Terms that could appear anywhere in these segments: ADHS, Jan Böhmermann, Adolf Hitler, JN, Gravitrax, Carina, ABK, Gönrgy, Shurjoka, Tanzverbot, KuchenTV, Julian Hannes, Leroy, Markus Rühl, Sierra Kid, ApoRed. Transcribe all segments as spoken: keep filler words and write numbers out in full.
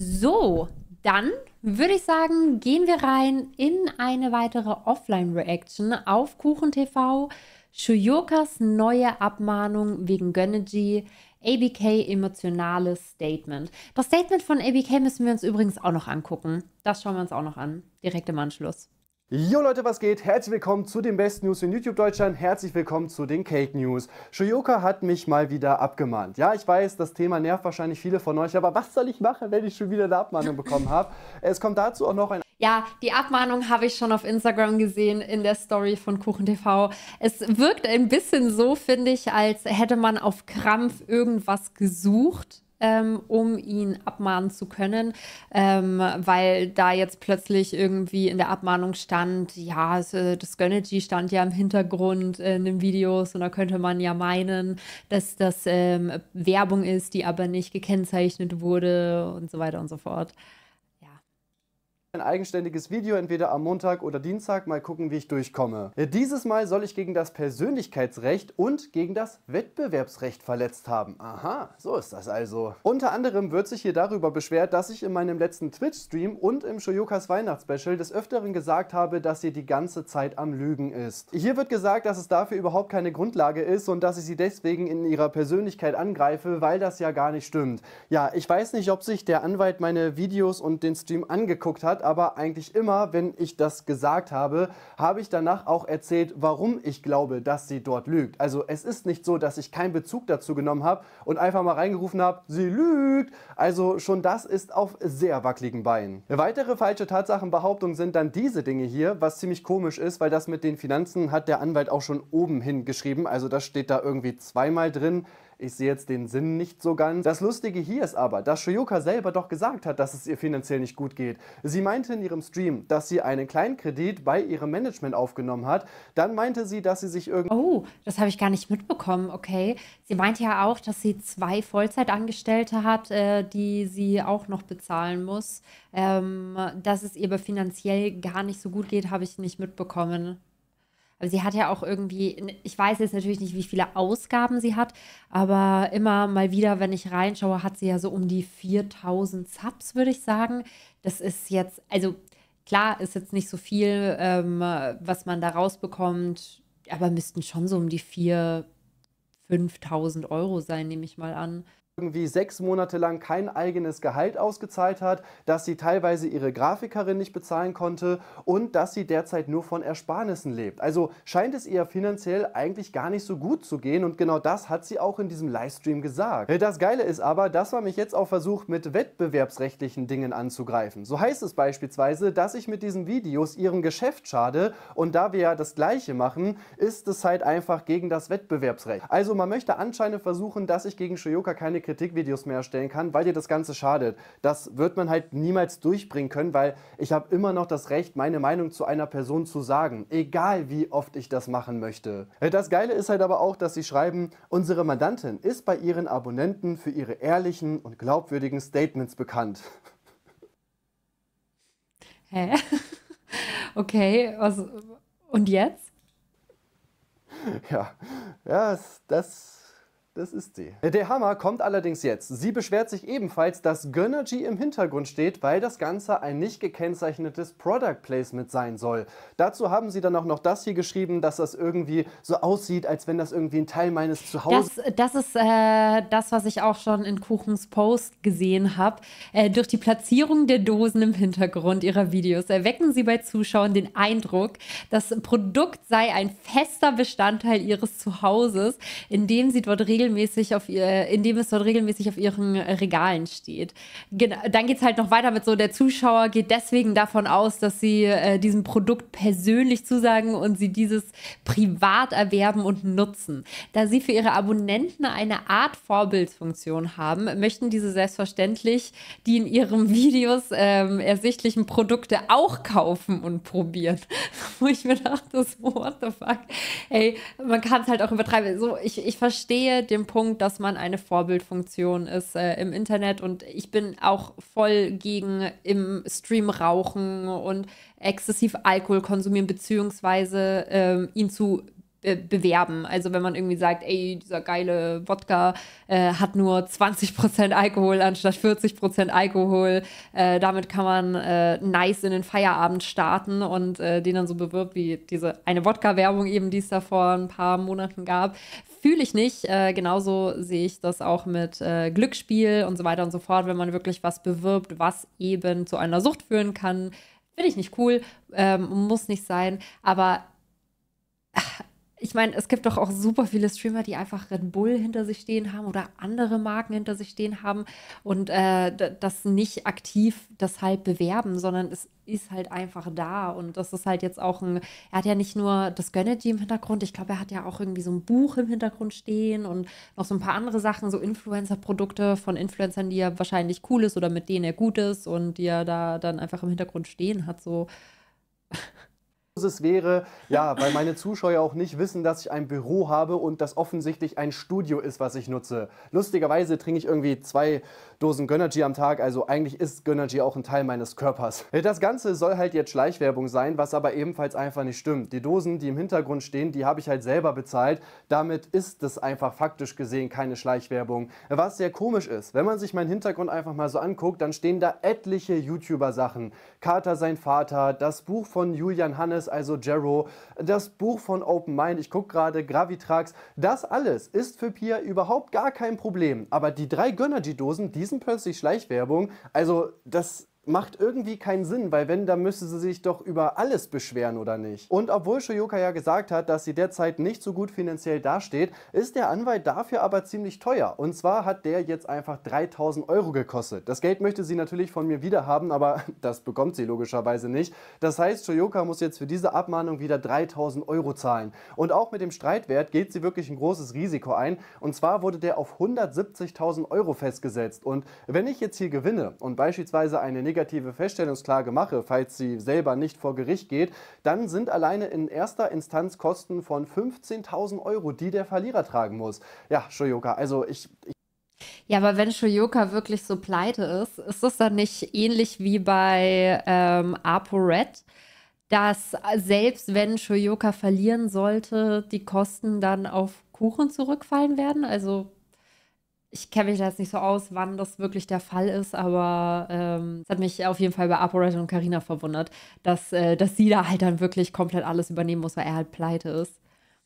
So, dann würde ich sagen, gehen wir rein in eine weitere Offline-Reaction auf KuchenTV. Shurjokas neue Abmahnung wegen Gönrgy. A B K emotionales Statement. Das Statement von A B K müssen wir uns übrigens auch noch angucken. Das schauen wir uns auch noch an. Direkt im Anschluss. Jo Leute, was geht? Herzlich willkommen zu den besten News in YouTube Deutschland. Herzlich willkommen zu den Cake News. Shurjoka hat mich mal wieder abgemahnt. Ja, ich weiß, das Thema nervt wahrscheinlich viele von euch, aber was soll ich machen, wenn ich schon wieder eine Abmahnung bekommen habe? Es kommt dazu auch noch ein... Ja, die Abmahnung habe ich schon auf Instagram gesehen in der Story von KuchenTV. Es wirkt ein bisschen so, finde ich, als hätte man auf Krampf irgendwas gesucht, um ihn abmahnen zu können, ähm, weil da jetzt plötzlich irgendwie in der Abmahnung stand, ja, das Gönrgy stand ja im Hintergrund in den Videos und da könnte man ja meinen, dass das ähm, Werbung ist, die aber nicht gekennzeichnet wurde und so weiter und so fort. Ein eigenständiges Video, entweder am Montag oder Dienstag, mal gucken, wie ich durchkomme. Dieses Mal soll ich gegen das Persönlichkeitsrecht und gegen das Wettbewerbsrecht verletzt haben. Aha, so ist das also. Unter anderem wird sich hier darüber beschwert, dass ich in meinem letzten Twitch-Stream und im Shurjokas Weihnachtsspecial des Öfteren gesagt habe, dass sie die ganze Zeit am Lügen ist. Hier wird gesagt, dass es dafür überhaupt keine Grundlage ist und dass ich sie deswegen in ihrer Persönlichkeit angreife, weil das ja gar nicht stimmt. Ja, ich weiß nicht, ob sich der Anwalt meine Videos und den Stream angeguckt hat, aber eigentlich immer, wenn ich das gesagt habe, habe ich danach auch erzählt, warum ich glaube, dass sie dort lügt. Also es ist nicht so, dass ich keinen Bezug dazu genommen habe und einfach mal reingerufen habe, sie lügt. Also schon das ist auf sehr wackeligen Beinen. Weitere falsche Tatsachenbehauptungen sind dann diese Dinge hier, was ziemlich komisch ist, weil das mit den Finanzen hat der Anwalt auch schon oben hingeschrieben. Also das steht da irgendwie zweimal drin. Ich sehe jetzt den Sinn nicht so ganz. Das Lustige hier ist aber, dass Shurjoka selber doch gesagt hat, dass es ihr finanziell nicht gut geht. Sie meinte in ihrem Stream, dass sie einen Kleinkredit bei ihrem Management aufgenommen hat. Dann meinte sie, dass sie sich irgendwie... Oh, das habe ich gar nicht mitbekommen, okay. Sie meinte ja auch, dass sie zwei Vollzeitangestellte hat, äh, die sie auch noch bezahlen muss. Ähm, dass es ihr aber finanziell gar nicht so gut geht, habe ich nicht mitbekommen. Aber sie hat ja auch irgendwie, ich weiß jetzt natürlich nicht, wie viele Ausgaben sie hat, aber immer mal wieder, wenn ich reinschaue, hat sie ja so um die viertausend Subs, würde ich sagen. Das ist jetzt, also klar ist jetzt nicht so viel, ähm, was man da rausbekommt, aber müssten schon so um die viertausend, fünftausend Euro sein, nehme ich mal an. Irgendwie sechs Monate lang kein eigenes Gehalt ausgezahlt hat, dass sie teilweise ihre Grafikerin nicht bezahlen konnte und dass sie derzeit nur von Ersparnissen lebt. Also scheint es ihr finanziell eigentlich gar nicht so gut zu gehen und genau das hat sie auch in diesem Livestream gesagt. Das Geile ist aber, dass man mich jetzt auch versucht, mit wettbewerbsrechtlichen Dingen anzugreifen. So heißt es beispielsweise, dass ich mit diesen Videos ihrem Geschäft schade und da wir ja das Gleiche machen, ist es halt einfach gegen das Wettbewerbsrecht. Also man möchte anscheinend versuchen, dass ich gegen Shurjoka keine Kritikvideos mehr erstellen kann, weil dir das Ganze schadet. Das wird man halt niemals durchbringen können, weil ich habe immer noch das Recht, meine Meinung zu einer Person zu sagen, egal wie oft ich das machen möchte. Das Geile ist halt aber auch, dass sie schreiben, unsere Mandantin ist bei ihren Abonnenten für ihre ehrlichen und glaubwürdigen Statements bekannt. Hä? Okay, was? Und jetzt? Ja, ja, das... das Das ist sie. Der Hammer kommt allerdings jetzt. Sie beschwert sich ebenfalls, dass Gönrgy im Hintergrund steht, weil das Ganze ein nicht gekennzeichnetes Product Placement sein soll. Dazu haben sie dann auch noch das hier geschrieben, dass das irgendwie so aussieht, als wenn das irgendwie ein Teil meines Zuhauses ist. Das, das ist äh, das, was ich auch schon in Kuchens Post gesehen habe. Äh, durch die Platzierung der Dosen im Hintergrund ihrer Videos erwecken sie bei Zuschauern den Eindruck, das Produkt sei ein fester Bestandteil ihres Zuhauses, indem sie dort regelmäßig auf ihr, indem es dort regelmäßig auf ihren Regalen steht. Genau, dann geht es halt noch weiter mit so, der Zuschauer geht deswegen davon aus, dass sie äh, diesem Produkt persönlich zusagen und sie dieses privat erwerben und nutzen. Da sie für ihre Abonnenten eine Art Vorbildfunktion haben, möchten diese selbstverständlich die in ihren Videos ähm, ersichtlichen Produkte auch kaufen und probieren. Wo ich mir dachte, so, what the fuck? Ey, man kann es halt auch übertreiben. So, ich, ich verstehe den Punkt, dass man eine Vorbildfunktion ist äh, im Internet und ich bin auch voll gegen im Stream rauchen und exzessiv Alkohol konsumieren, beziehungsweise ähm, ihn zu Be bewerben. Also wenn man irgendwie sagt, ey, dieser geile Wodka äh, hat nur zwanzig Prozent Alkohol anstatt vierzig Prozent Alkohol, äh, damit kann man äh, nice in den Feierabend starten und äh, den dann so bewirbt, wie diese eine Wodka-Werbung eben, die es da vor ein paar Monaten gab. Fühle ich nicht. Äh, genauso sehe ich das auch mit äh, Glücksspiel und so weiter und so fort. Wenn man wirklich was bewirbt, was eben zu einer Sucht führen kann, finde ich nicht cool, ähm, muss nicht sein, aber ach, ich meine, es gibt doch auch super viele Streamer, die einfach Red Bull hinter sich stehen haben oder andere Marken hinter sich stehen haben und äh, das nicht aktiv deshalb bewerben, sondern es ist halt einfach da und das ist halt jetzt auch ein, er hat ja nicht nur das Gönrgy im Hintergrund, ich glaube, er hat ja auch irgendwie so ein Buch im Hintergrund stehen und noch so ein paar andere Sachen, so Influencer-Produkte von Influencern, die er wahrscheinlich cool ist oder mit denen er gut ist und die er da dann einfach im Hintergrund stehen hat, so... es wäre, ja, weil meine Zuschauer auch nicht wissen, dass ich ein Büro habe und das offensichtlich ein Studio ist, was ich nutze. Lustigerweise trinke ich irgendwie zwei Dosen Gönrgy am Tag, also eigentlich ist Gönrgy auch ein Teil meines Körpers. Das Ganze soll halt jetzt Schleichwerbung sein, was aber ebenfalls einfach nicht stimmt. Die Dosen, die im Hintergrund stehen, die habe ich halt selber bezahlt. Damit ist es einfach faktisch gesehen keine Schleichwerbung. Was sehr komisch ist, wenn man sich meinen Hintergrund einfach mal so anguckt, dann stehen da etliche YouTuber-Sachen. Carter, sein Vater, das Buch von Julian Hannes, also Jero, das Buch von Open Mind, ich gucke gerade, Gravitrax, das alles ist für Pia überhaupt gar kein Problem. Aber die drei Gönrgy-Dosen, die sind plötzlich Schleichwerbung, also das macht irgendwie keinen Sinn, weil wenn, dann müsste sie sich doch über alles beschweren, oder nicht? Und obwohl Shurjoka ja gesagt hat, dass sie derzeit nicht so gut finanziell dasteht, ist der Anwalt dafür aber ziemlich teuer. Und zwar hat der jetzt einfach dreitausend Euro gekostet. Das Geld möchte sie natürlich von mir wieder haben, aber das bekommt sie logischerweise nicht. Das heißt, Shurjoka muss jetzt für diese Abmahnung wieder dreitausend Euro zahlen. Und auch mit dem Streitwert geht sie wirklich ein großes Risiko ein. Und zwar wurde der auf hundertsiebzigtausend Euro festgesetzt. Und wenn ich jetzt hier gewinne und beispielsweise eine negative negative Feststellungsklage mache, falls sie selber nicht vor Gericht geht, dann sind alleine in erster Instanz Kosten von fünfzehntausend Euro, die der Verlierer tragen muss. Ja, Shurjoka, also ich... ich ja, aber wenn Shurjoka wirklich so pleite ist, ist das dann nicht ähnlich wie bei ähm, ApoRed, dass selbst wenn Shurjoka verlieren sollte, die Kosten dann auf Kuchen zurückfallen werden? Also... ich kenne mich da jetzt nicht so aus, wann das wirklich der Fall ist, aber es ähm, hat mich auf jeden Fall bei ApoRed und Carina verwundert, dass, äh, dass sie da halt dann wirklich komplett alles übernehmen muss, weil er halt pleite ist.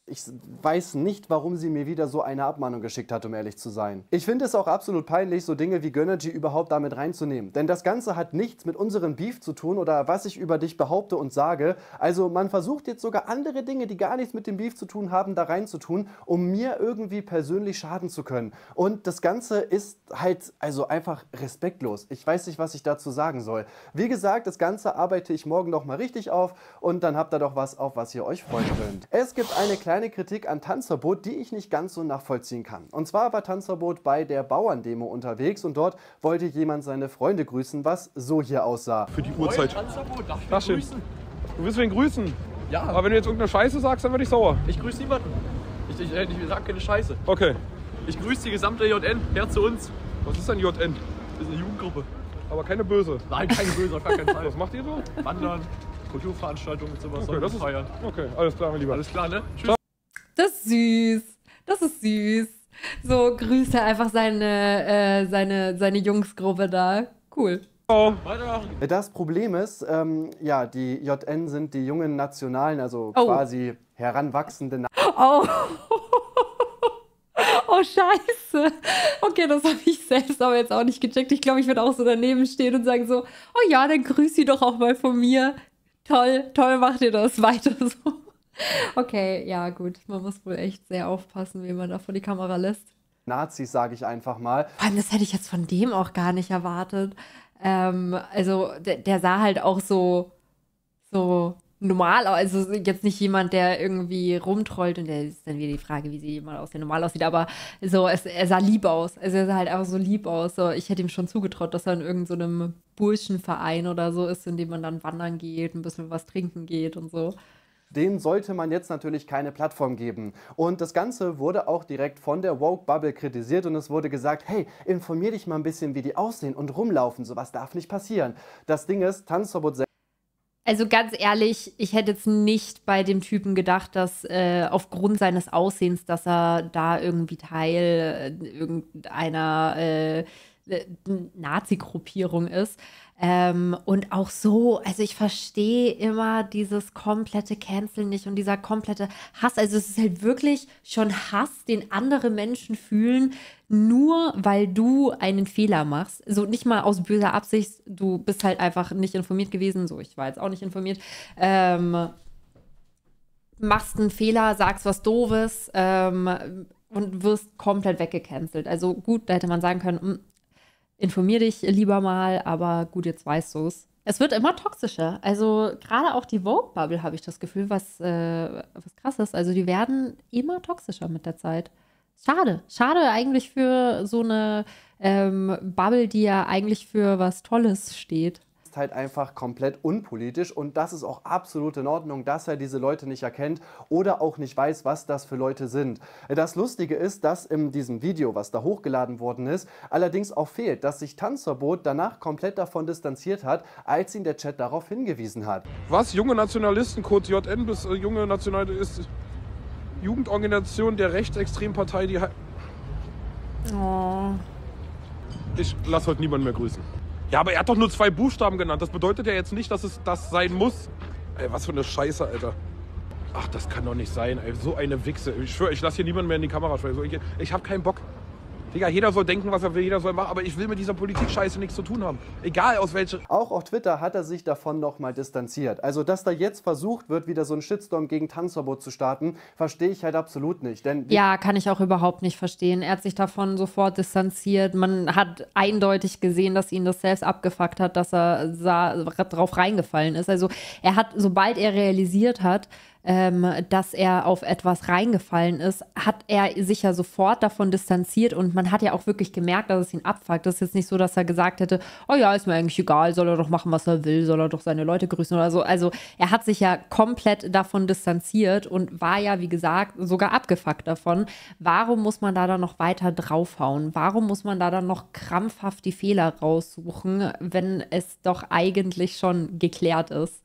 Ich weiß nicht, warum sie mir wieder so eine Abmahnung geschickt hat, um ehrlich zu sein. Ich finde es auch absolut peinlich, so Dinge wie Gönrgy überhaupt damit reinzunehmen. Denn das Ganze hat nichts mit unserem Beef zu tun oder was ich über dich behaupte und sage. Also man versucht jetzt sogar andere Dinge, die gar nichts mit dem Beef zu tun haben, da reinzutun, um mir irgendwie persönlich schaden zu können. Und das Ganze ist halt also einfach respektlos. Ich weiß nicht, was ich dazu sagen soll. Wie gesagt, das Ganze arbeite ich morgen noch mal richtig auf und dann habt ihr doch was, auf was ihr euch freuen könnt. Es gibt eine kleine Eine Kritik an Tanzverbot, die ich nicht ganz so nachvollziehen kann. Und zwar war Tanzverbot bei der Bauerndemo unterwegs und dort wollte jemand seine Freunde grüßen, was so hier aussah. Für die Uhrzeit. Darf ich grüßen? Du willst wen grüßen? Ja. Aber wenn du jetzt irgendeine Scheiße sagst, dann werde ich sauer. Ich grüße niemanden. Ich, ich, ich, ich sage keine Scheiße. Okay. Ich grüße die gesamte J N. Her zu uns. Was ist denn J N? Das ist eine Jugendgruppe. Aber keine böse. Nein, keine böse, auf gar keinen Fall. Was macht ihr so? Wandern, Kulturveranstaltungen und sowas. Okay, das ist, feiern. Okay, alles klar, mein Lieber. Alles klar, ne? Tschüss. Das ist süß. Das ist süß. So grüßt er einfach seine, äh, seine, seine Jungsgruppe da. Cool. Das Problem ist, ähm, ja, die J N sind die jungen Nationalen, also oh. quasi heranwachsende Na Oh. Oh, scheiße. Okay, das habe ich selbst aber jetzt auch nicht gecheckt. Ich glaube, ich würde auch so daneben stehen und sagen so, oh ja, dann grüß sie doch auch mal von mir. Toll, toll macht ihr das. Weiter so. Okay, ja gut, man muss wohl echt sehr aufpassen, wen man da vor die Kamera lässt. Nazis, sage ich einfach mal. Vor allem, das hätte ich jetzt von dem auch gar nicht erwartet. Ähm, also der, der sah halt auch so, so normal aus. Also jetzt nicht jemand, der irgendwie rumtrollt und der ist dann wieder die Frage, wie sie jemand aus, der normal aussieht. Aber so, es, er sah lieb aus. Also er sah halt einfach so lieb aus. So, ich hätte ihm schon zugetraut, dass er in irgendeinem Burschenverein oder so ist, in dem man dann wandern geht, ein bisschen was trinken geht und so. Denen sollte man jetzt natürlich keine Plattform geben. Und das Ganze wurde auch direkt von der Woke-Bubble kritisiert und es wurde gesagt, hey, informier dich mal ein bisschen, wie die aussehen und rumlaufen, sowas darf nicht passieren. Das Ding ist, Tanzverbot selbst Also ganz ehrlich, ich hätte jetzt nicht bei dem Typen gedacht, dass äh, aufgrund seines Aussehens, dass er da irgendwie Teil äh, irgendeiner äh, Nazi-Gruppierung ist. Ähm, und auch so, also ich verstehe immer dieses komplette Canceln nicht und dieser komplette Hass. Also es ist halt wirklich schon Hass, den andere Menschen fühlen, nur weil du einen Fehler machst. So nicht mal aus böser Absicht, du bist halt einfach nicht informiert gewesen. So, ich war jetzt auch nicht informiert. Ähm, machst einen Fehler, sagst was Doofes ähm, und wirst komplett weggecancelt. Also gut, da hätte man sagen können, mh, informier dich lieber mal, aber gut, jetzt weißt du es. Es wird immer toxischer. Also gerade auch die Vogue-Bubble habe ich das Gefühl, was, äh, was krass ist. Also die werden immer toxischer mit der Zeit. Schade. Schade eigentlich für so eine ähm, Bubble, die ja eigentlich für was Tolles steht. Ist halt einfach komplett unpolitisch und das ist auch absolut in Ordnung, dass er diese Leute nicht erkennt oder auch nicht weiß, was das für Leute sind. Das Lustige ist, dass in diesem Video, was da hochgeladen worden ist, allerdings auch fehlt, dass sich Tanzverbot danach komplett davon distanziert hat, als ihn der Chat darauf hingewiesen hat. Was? Junge Nationalisten, kurz J N bis äh, junge Nationalisten, Jugendorganisation der rechtsextremen Partei, die... Oh. Ich lasse heute niemanden mehr grüßen. Ja, aber er hat doch nur zwei Buchstaben genannt. Das bedeutet ja jetzt nicht, dass es das sein muss. Ey, was für eine Scheiße, Alter. Ach, das kann doch nicht sein, ey. So eine Wichse. Ich schwöre, ich lasse hier niemanden mehr in die Kamera schweigen. Ich, ich hab keinen Bock. Digga, jeder soll denken, was er will, jeder soll machen, aber ich will mit dieser Politik-Scheiße nichts zu tun haben. Egal aus welcher... Auch auf Twitter hat er sich davon nochmal distanziert. Also, dass da jetzt versucht wird, wieder so einen Shitstorm gegen Tanzverbot zu starten, verstehe ich halt absolut nicht, denn... Ja, kann ich auch überhaupt nicht verstehen. Er hat sich davon sofort distanziert. Man hat eindeutig gesehen, dass ihn das selbst abgefuckt hat, dass er sah, drauf reingefallen ist. Also, er hat, sobald er realisiert hat, Ähm, dass er auf etwas reingefallen ist, hat er sich ja sofort davon distanziert und man hat ja auch wirklich gemerkt, dass es ihn abfuckt. Das ist jetzt nicht so, dass er gesagt hätte, oh ja, ist mir eigentlich egal, soll er doch machen, was er will, soll er doch seine Leute grüßen oder so. Also er hat sich ja komplett davon distanziert und war ja, wie gesagt, sogar abgefuckt davon. Warum muss man da dann noch weiter draufhauen? Warum muss man da dann noch krampfhaft die Fehler raussuchen, wenn es doch eigentlich schon geklärt ist?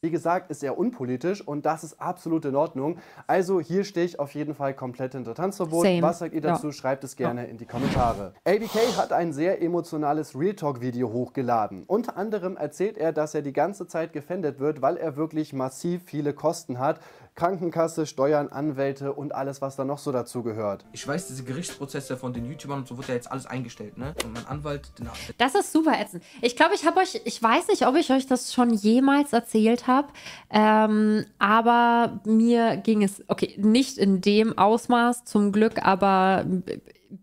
Wie gesagt, ist er unpolitisch und das ist absolut in Ordnung. Also hier stehe ich auf jeden Fall komplett hinter Tanzverbot. Same. Was sagt ihr dazu? Ja. Schreibt es gerne ja. in die Kommentare. A B K hat ein sehr emotionales Real Talk Video hochgeladen. Unter anderem erzählt er, dass er die ganze Zeit gefändet wird, weil er wirklich massiv viele Kosten hat. Krankenkasse, Steuern, Anwälte und alles, was da noch so dazu gehört. Ich weiß, diese Gerichtsprozesse von den YouTubern und so wird ja jetzt alles eingestellt, ne? Und mein Anwalt... Den Anwalt. Das ist super ätzend. Ich glaube, ich habe euch... Ich weiß nicht, ob ich euch das schon jemals erzählt habe, ähm, aber mir ging es... Okay, nicht in dem Ausmaß, zum Glück, aber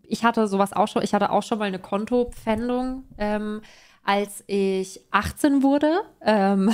ich hatte sowas auch schon... Ich hatte auch schon mal eine Kontopfändung, ähm, als ich achtzehn wurde, ähm...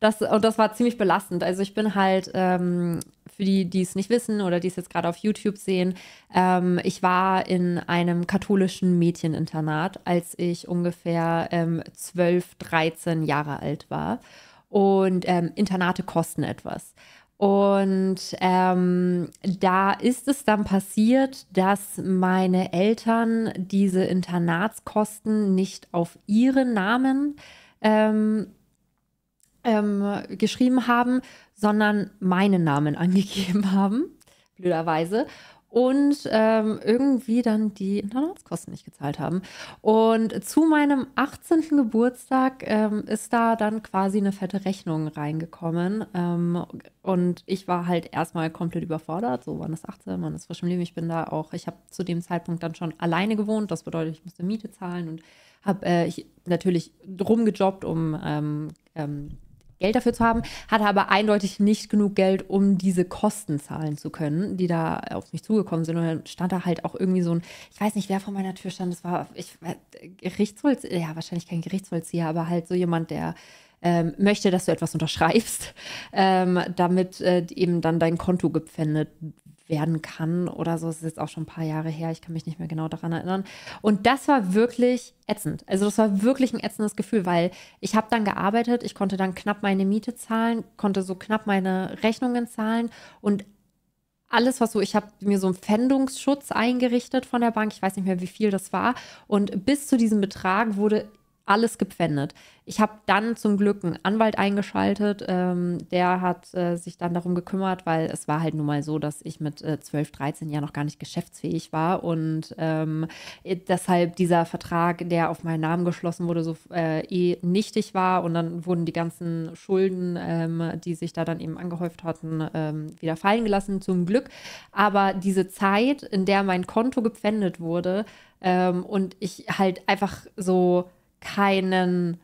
Das, und das war ziemlich belastend. Also ich bin halt, ähm, für die, die es nicht wissen oder die es jetzt gerade auf YouTube sehen, ähm, ich war in einem katholischen Mädcheninternat, als ich ungefähr ähm, zwölf, dreizehn Jahre alt war. Und ähm, Internate kosten etwas. Und ähm, da ist es dann passiert, dass meine Eltern diese Internatskosten nicht auf ihren Namen ähm, Ähm, geschrieben haben, sondern meinen Namen angegeben haben, blöderweise, und ähm, irgendwie dann die Internatskosten nicht gezahlt haben. Und zu meinem achtzehnten Geburtstag ähm, ist da dann quasi eine fette Rechnung reingekommen ähm, und ich war halt erstmal komplett überfordert, so wann ist achtzehn, wann ist frisch im Leben, ich bin da auch, ich habe zu dem Zeitpunkt dann schon alleine gewohnt, das bedeutet, ich musste Miete zahlen und habe äh, ich natürlich rumgejobbt, um ähm, ähm, Geld dafür zu haben, hatte aber eindeutig nicht genug Geld, um diese Kosten zahlen zu können, die da auf mich zugekommen sind. Und dann stand da halt auch irgendwie so ein, ich weiß nicht, wer vor meiner Tür stand, das war ich, Gerichtsvollzieher, ja, wahrscheinlich kein Gerichtsvollzieher, aber halt so jemand, der ähm, möchte, dass du etwas unterschreibst, ähm, damit äh, eben dann dein Konto gepfändet werden kann oder so. Das ist jetzt auch schon ein paar Jahre her, ich kann mich nicht mehr genau daran erinnern. Und das war wirklich ätzend. Also das war wirklich ein ätzendes Gefühl, weil ich habe dann gearbeitet, ich konnte dann knapp meine Miete zahlen, konnte so knapp meine Rechnungen zahlen und alles, was so, ich habe mir so einen Pfändungsschutz eingerichtet von der Bank, ich weiß nicht mehr, wie viel das war. Und bis zu diesem Betrag wurde alles gepfändet. Ich habe dann zum Glück einen Anwalt eingeschaltet, ähm, der hat äh, sich dann darum gekümmert, weil es war halt nun mal so, dass ich mit äh, zwölf, dreizehn ja noch gar nicht geschäftsfähig war und ähm, deshalb dieser Vertrag, der auf meinen Namen geschlossen wurde, so äh, eh nichtig war und dann wurden die ganzen Schulden, ähm, die sich da dann eben angehäuft hatten, ähm, wieder fallen gelassen, zum Glück. Aber diese Zeit, in der mein Konto gepfändet wurde ähm, und ich halt einfach so keinen,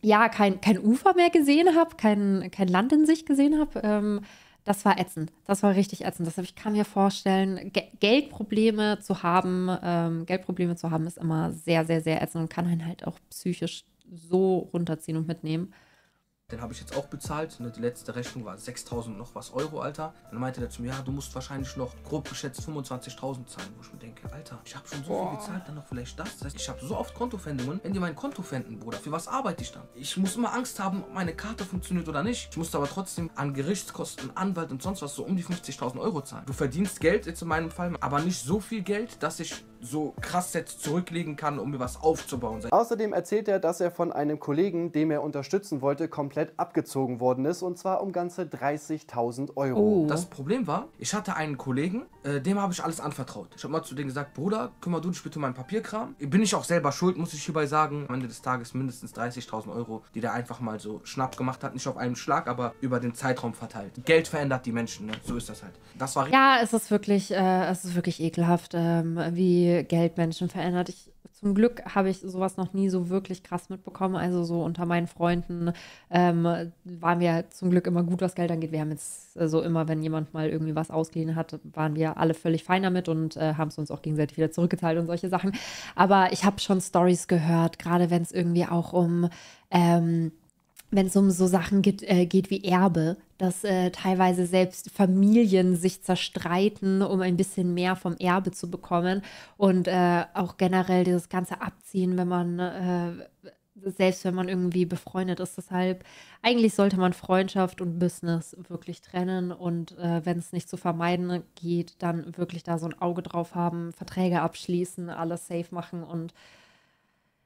ja, kein, kein Ufer mehr gesehen habe, kein, kein Land in sich gesehen habe, ähm, das war ätzend. Das war richtig ätzend. Das, ich kann mir vorstellen, Ge Geldprobleme zu haben, ähm, Geldprobleme zu haben, ist immer sehr, sehr, sehr ätzend und kann einen halt auch psychisch so runterziehen und mitnehmen. Den habe ich jetzt auch bezahlt. Ne? Die letzte Rechnung war sechstausend noch was Euro, Alter. Dann meinte der zu mir, ja, du musst wahrscheinlich noch grob geschätzt fünfundzwanzigtausend zahlen. Wo ich mir denke, Alter, ich habe schon so Boah. viel gezahlt, dann noch vielleicht das. Das heißt, ich habe so oft Kontopfändungen. Wenn die mein Konto fänden, Bruder, für was arbeite ich dann? Ich muss immer Angst haben, ob meine Karte funktioniert oder nicht. Ich musste aber trotzdem an Gerichtskosten, Anwalt und sonst was so um die fünfzigtausend Euro zahlen. Du verdienst Geld jetzt in meinem Fall, aber nicht so viel Geld, dass ich so krass jetzt zurücklegen kann, um mir was aufzubauen. Außerdem erzählt er, dass er von einem Kollegen, dem er unterstützen wollte, komplett abgezogen worden ist, und zwar um ganze dreißigtausend Euro. Oh. Das Problem war, ich hatte einen Kollegen, äh, dem habe ich alles anvertraut. Ich habe mal zu denen gesagt, Bruder, kümmere du dich bitte um meinen Papierkram. Bin ich auch selber schuld, muss ich hierbei sagen. Am Ende des Tages mindestens dreißigtausend Euro, die der einfach mal so schnapp gemacht hat. Nicht auf einen Schlag, aber über den Zeitraum verteilt. Geld verändert die Menschen, ne? So ist das halt. Das war ja, es ist wirklich, äh, es ist wirklich ekelhaft, ähm, wie Geld Menschen verändert. Ich, zum Glück habe ich sowas noch nie so wirklich krass mitbekommen. Also so unter meinen Freunden ähm, waren wir zum Glück immer gut, was Geld angeht. Wir haben jetzt so also immer, wenn jemand mal irgendwie was ausgeliehen hat, waren wir alle völlig fein damit und äh, haben es uns auch gegenseitig wieder zurückgezahlt und solche Sachen. Aber ich habe schon Storys gehört, gerade wenn es irgendwie auch um ähm, wenn es um so Sachen geht, äh, geht wie Erbe, dass äh, teilweise selbst Familien sich zerstreiten, um ein bisschen mehr vom Erbe zu bekommen. Und äh, auch generell dieses ganze Abziehen, wenn man, äh, selbst wenn man irgendwie befreundet ist. Deshalb, eigentlich sollte man Freundschaft und Business wirklich trennen. Und äh, wenn es nicht zu vermeiden geht, dann wirklich da so ein Auge drauf haben, Verträge abschließen, alles safe machen und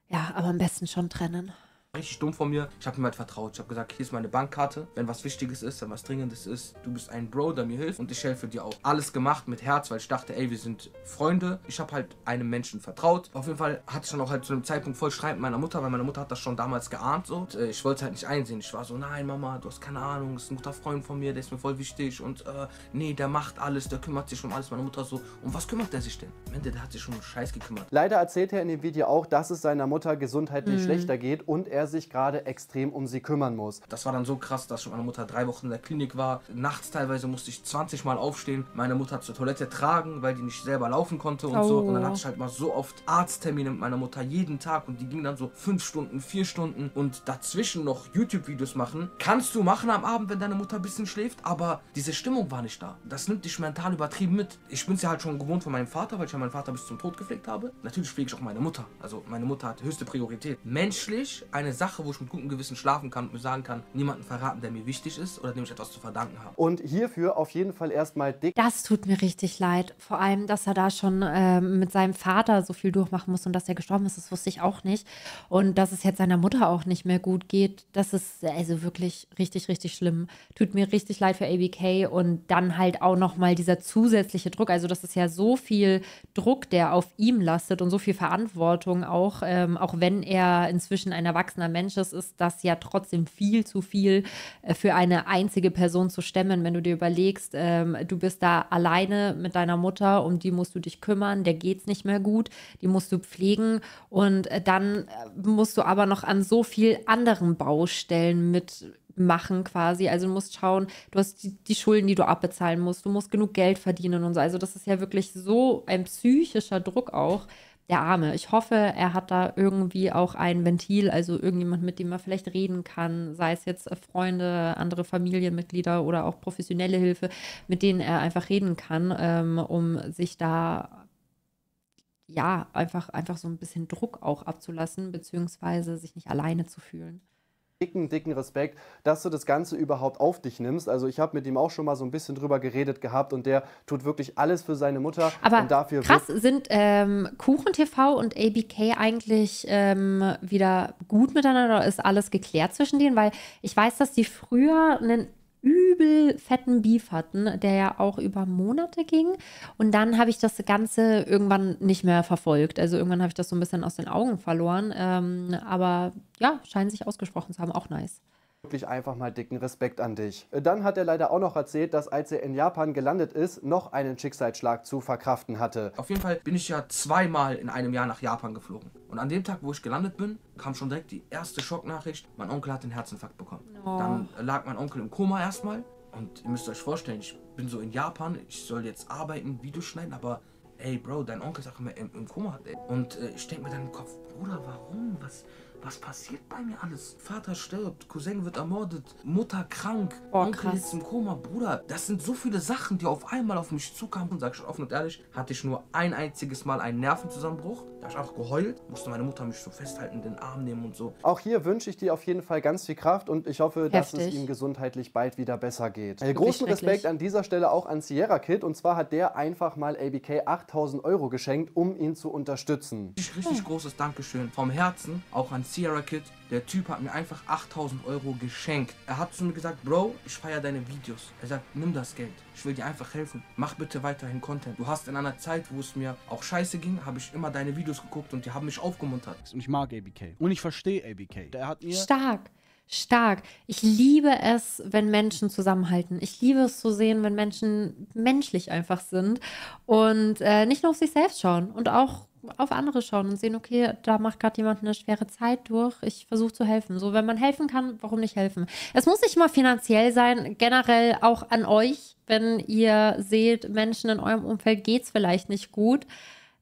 ja, aber am besten schon trennen. Richtig dumm von mir. Ich habe ihm halt vertraut. Ich habe gesagt, hier ist meine Bankkarte. Wenn was Wichtiges ist, wenn was Dringendes ist, du bist ein Bro, der mir hilft und ich helfe dir auch. Alles gemacht mit Herz, weil ich dachte, ey, wir sind Freunde. Ich habe halt einem Menschen vertraut. Auf jeden Fall hatte ich dann auch halt zu einem Zeitpunkt voll Streit mit meiner Mutter, weil meine Mutter hat das schon damals geahnt. So. Und, äh, ich wollte es halt nicht einsehen. Ich war so, nein, Mama, du hast keine Ahnung, das ist ein guter Freund von mir, der ist mir voll wichtig und äh, nee, der macht alles, der kümmert sich um alles. Meine Mutter so, um was kümmert der sich denn? Am Ende, der hat sich schon um Scheiß gekümmert. Leider erzählt er in dem Video auch, dass es seiner Mutter gesundheitlich mhm. schlechter geht und er sich gerade extrem um sie kümmern muss. Das war dann so krass, dass schon meine Mutter drei Wochen in der Klinik war. Nachts teilweise musste ich zwanzig Mal aufstehen, meine Mutter zur Toilette tragen, weil die nicht selber laufen konnte und oh. so. Und dann hatte ich halt mal so oft Arzttermine mit meiner Mutter jeden Tag und die gingen dann so fünf Stunden, vier Stunden und dazwischen noch YouTube-Videos machen. Kannst du machen am Abend, wenn deine Mutter ein bisschen schläft, aber diese Stimmung war nicht da. Das nimmt dich mental übertrieben mit. Ich bin es ja halt schon gewohnt von meinem Vater, weil ich ja meinen Vater bis zum Tod gepflegt habe. Natürlich pflege ich auch meine Mutter. Also meine Mutter hat höchste Priorität. Menschlich ein eine Sache, wo ich mit gutem Gewissen schlafen kann und mir sagen kann, niemanden verraten, der mir wichtig ist oder dem ich etwas zu verdanken habe. Und hierfür auf jeden Fall erstmal dick. Das tut mir richtig leid. Vor allem, dass er da schon äh, mit seinem Vater so viel durchmachen muss und dass er gestorben ist, das wusste ich auch nicht. Und dass es jetzt seiner Mutter auch nicht mehr gut geht, das ist also wirklich richtig, richtig schlimm. Tut mir richtig leid für A B K und dann halt auch nochmal dieser zusätzliche Druck. Also das ist ja so viel Druck, der auf ihm lastet und so viel Verantwortung auch, ähm, auch wenn er inzwischen ein Erwachsener Mensch ist, ist das ja trotzdem viel zu viel für eine einzige Person zu stemmen, wenn du dir überlegst, ähm, du bist da alleine mit deiner Mutter, um die musst du dich kümmern, der geht's nicht mehr gut, die musst du pflegen und dann musst du aber noch an so viel anderen Baustellen mit machen quasi, also du musst schauen, du hast die, die Schulden, die du abbezahlen musst, du musst genug Geld verdienen und so, also das ist ja wirklich so ein psychischer Druck auch. Der Arme. Ich hoffe, er hat da irgendwie auch ein Ventil, also irgendjemand, mit dem er vielleicht reden kann, sei es jetzt Freunde, andere Familienmitglieder oder auch professionelle Hilfe, mit denen er einfach reden kann, ähm, um sich da ja einfach, einfach so ein bisschen Druck auch abzulassen, beziehungsweise sich nicht alleine zu fühlen. dicken, dicken Respekt, dass du das Ganze überhaupt auf dich nimmst. Also ich habe mit ihm auch schon mal so ein bisschen drüber geredet gehabt und der tut wirklich alles für seine Mutter. Aber und dafür krass, sind ähm, KuchenTV und A B K eigentlich ähm, wieder gut miteinander oder ist alles geklärt zwischen denen? Weil ich weiß, dass die früher einen übel fetten Beef hatten, der ja auch über Monate ging. Und dann habe ich das Ganze irgendwann nicht mehr verfolgt. Also irgendwann habe ich das so ein bisschen aus den Augen verloren. Ähm, aber ja, scheinen sich ausgesprochen zu haben. Auch nice. Wirklich einfach mal dicken Respekt an dich. Dann hat er leider auch noch erzählt, dass als er in Japan gelandet ist, noch einen Schicksalsschlag zu verkraften hatte. Auf jeden Fall bin ich ja zweimal in einem Jahr nach Japan geflogen. Und an dem Tag, wo ich gelandet bin, kam schon direkt die erste Schocknachricht. Mein Onkel hat den Herzinfarkt bekommen. Oh. Dann lag mein Onkel im Koma erstmal. Und ihr müsst euch vorstellen, ich bin so in Japan, ich soll jetzt arbeiten, Videos schneiden, aber ey Bro, dein Onkel sagt immer, im Koma hat, ey. Und äh, ich denke mir dann im Kopf, Bruder, warum? Was... Was passiert bei mir alles? Vater stirbt, Cousin wird ermordet, Mutter krank, oh, Onkel krass. Ist im Koma, Bruder. Das sind so viele Sachen, die auf einmal auf mich zukamen. Und sag ich offen und ehrlich, hatte ich nur ein einziges Mal einen Nervenzusammenbruch. Da habe ich auch geheult, musste meine Mutter mich so festhalten, in den Arm nehmen und so. Auch hier wünsche ich dir auf jeden Fall ganz viel Kraft und ich hoffe, heftig, dass es ihm gesundheitlich bald wieder besser geht. Großen Respekt an dieser Stelle auch an Sierra Kid. Und zwar hat der einfach mal A B K achttausend Euro geschenkt, um ihn zu unterstützen. Richtig, richtig hm. großes Dankeschön vom Herzen, auch an Sierra Kid. Der Typ hat mir einfach achttausend Euro geschenkt. Er hat zu mir gesagt, Bro, ich feiere deine Videos. Er sagt, nimm das Geld. Ich will dir einfach helfen. Mach bitte weiterhin Content. Du hast in einer Zeit, wo es mir auch scheiße ging, habe ich immer deine Videos geguckt und die haben mich aufgemuntert. Und ich mag A B K. Und ich verstehe A B K. Der hat mir... Stark. Stark. Ich liebe es, wenn Menschen zusammenhalten. Ich liebe es zu sehen, wenn Menschen menschlich einfach sind und äh, nicht nur auf sich selbst schauen und auch auf andere schauen und sehen, okay, da macht gerade jemand eine schwere Zeit durch, ich versuche zu helfen. So, wenn man helfen kann, warum nicht helfen? Es muss nicht immer finanziell sein, generell auch an euch, wenn ihr seht, Menschen in eurem Umfeld geht es vielleicht nicht gut.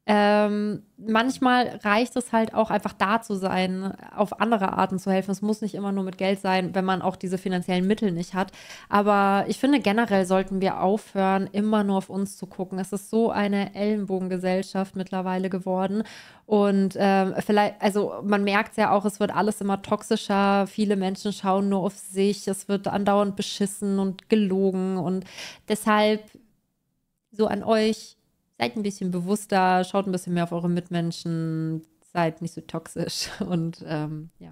Ähm, manchmal reicht es halt auch einfach da zu sein, auf andere Arten zu helfen. Es muss nicht immer nur mit Geld sein, wenn man auch diese finanziellen Mittel nicht hat. Aber ich finde, generell sollten wir aufhören, immer nur auf uns zu gucken. Es ist so eine Ellenbogengesellschaft mittlerweile geworden. Und ähm, vielleicht, also man merkt es ja auch, es wird alles immer toxischer. Viele Menschen schauen nur auf sich. Es wird andauernd beschissen und gelogen. Und deshalb so an euch: Seid ein bisschen bewusster, schaut ein bisschen mehr auf eure Mitmenschen, seid nicht so toxisch und ähm, ja.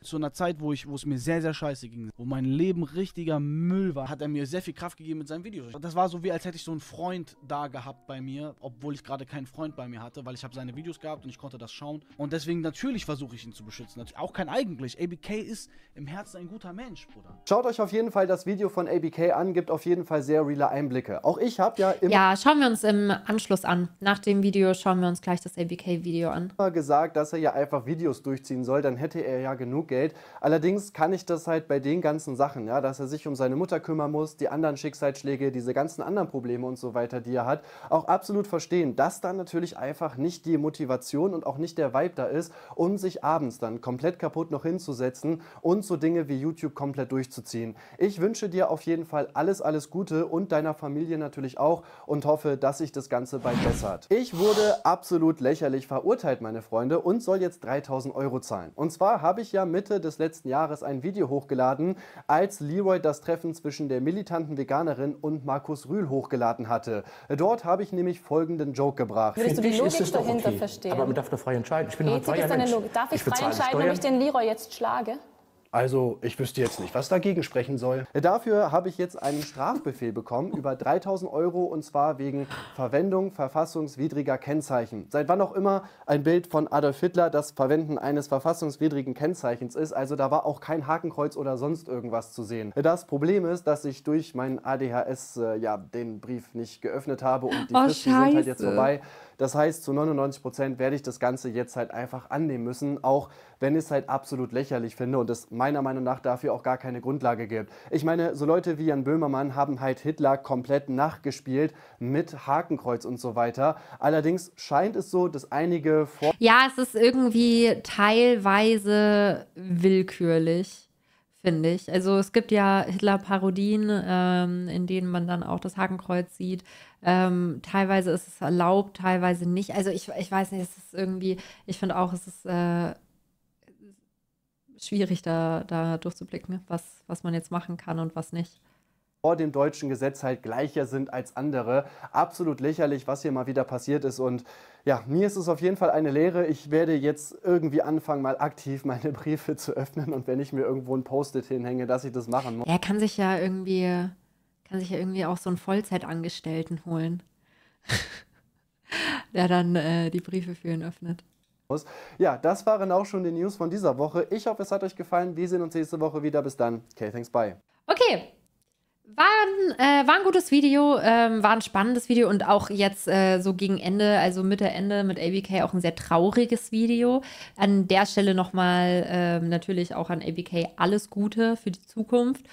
Zu einer Zeit, wo ich, wo es mir sehr, sehr scheiße ging, wo mein Leben richtiger Müll war, hat er mir sehr viel Kraft gegeben mit seinen Videos. Das war so, wie als hätte ich so einen Freund da gehabt bei mir, obwohl ich gerade keinen Freund bei mir hatte, weil ich habe seine Videos gehabt und ich konnte das schauen. Und deswegen natürlich versuche ich ihn zu beschützen. Auch kein eigentlich. A B K ist im Herzen ein guter Mensch, Bruder. Schaut euch auf jeden Fall das Video von A B K an, gibt auf jeden Fall sehr reale Einblicke. Auch ich habe ja immer... Ja, schauen wir uns im Anschluss an. Nach dem Video schauen wir uns gleich das A B K-Video an. ...gesagt, dass er ja einfach Videos durchziehen soll, dann hätte er ja genug Geld. Allerdings kann ich das halt bei den ganzen Sachen, ja, dass er sich um seine Mutter kümmern muss, die anderen Schicksalsschläge, diese ganzen anderen Probleme und so weiter, die er hat, auch absolut verstehen, dass dann natürlich einfach nicht die Motivation und auch nicht der Vibe da ist, um sich abends dann komplett kaputt noch hinzusetzen und so Dinge wie YouTube komplett durchzuziehen. Ich wünsche dir auf jeden Fall alles, alles Gute und deiner Familie natürlich auch und hoffe, dass sich das Ganze bald bessert. Ich wurde absolut lächerlich verurteilt, meine Freunde, und soll jetzt dreitausend Euro zahlen. Und zwar habe ich ja Mitte des letzten Jahres ein Video hochgeladen, als Leroy das Treffen zwischen der militanten Veganerin und Markus Rühl hochgeladen hatte. Dort habe ich nämlich folgenden Joke gebracht. Würdest du die Logik dahinter okay. verstehen? Aber man darf doch frei entscheiden. Ich bin doch frei entscheiden. Darf ich, ich frei entscheiden, ob ich den Leroy jetzt schlage? Also, ich wüsste jetzt nicht, was dagegen sprechen soll. Dafür habe ich jetzt einen Strafbefehl bekommen über dreitausend Euro und zwar wegen Verwendung verfassungswidriger Kennzeichen. Seit wann auch immer ein Bild von Adolf Hitler das Verwenden eines verfassungswidrigen Kennzeichens ist, also da war auch kein Hakenkreuz oder sonst irgendwas zu sehen. Das Problem ist, dass ich durch meinen A D H S äh, ja, den Brief nicht geöffnet habe und die oh, Fristen Scheiße. sind halt jetzt vorbei. Das heißt, zu neunundneunzig Prozent werde ich das Ganze jetzt halt einfach annehmen müssen, auch wenn ich es halt absolut lächerlich finde und es meiner Meinung nach dafür auch gar keine Grundlage gibt. Ich meine, so Leute wie Jan Böhmermann haben halt Hitler komplett nachgespielt mit Hakenkreuz und so weiter. Allerdings scheint es so, dass einige... Vor ja, es ist irgendwie teilweise willkürlich. Finde ich. Also es gibt ja Hitler-Parodien, ähm, in denen man dann auch das Hakenkreuz sieht. Ähm, teilweise ist es erlaubt, teilweise nicht. Also ich, ich weiß nicht, es ist irgendwie, ich finde auch, es ist äh, schwierig, da, da durchzublicken, was, was man jetzt machen kann und was nicht. Vor dem deutschen Gesetz halt gleicher sind als andere. Absolut lächerlich, was hier mal wieder passiert ist. Und ja, mir ist es auf jeden Fall eine Lehre. Ich werde jetzt irgendwie anfangen, mal aktiv meine Briefe zu öffnen. Und wenn ich mir irgendwo ein Post-it hinhänge, dass ich das machen muss. Er kann sich ja irgendwie, kann sich ja irgendwie auch so einen Vollzeitangestellten holen, der dann äh, die Briefe für ihn öffnet. Ja, das waren auch schon die News von dieser Woche. Ich hoffe, es hat euch gefallen. Wir sehen uns nächste Woche wieder. Bis dann. Okay, thanks, bye. Okay. War ein, äh, war ein gutes Video, ähm, war ein spannendes Video und auch jetzt äh, so gegen Ende, also Mitte, Ende mit A B K auch ein sehr trauriges Video. An der Stelle nochmal äh, natürlich auch an A B K alles Gute für die Zukunft.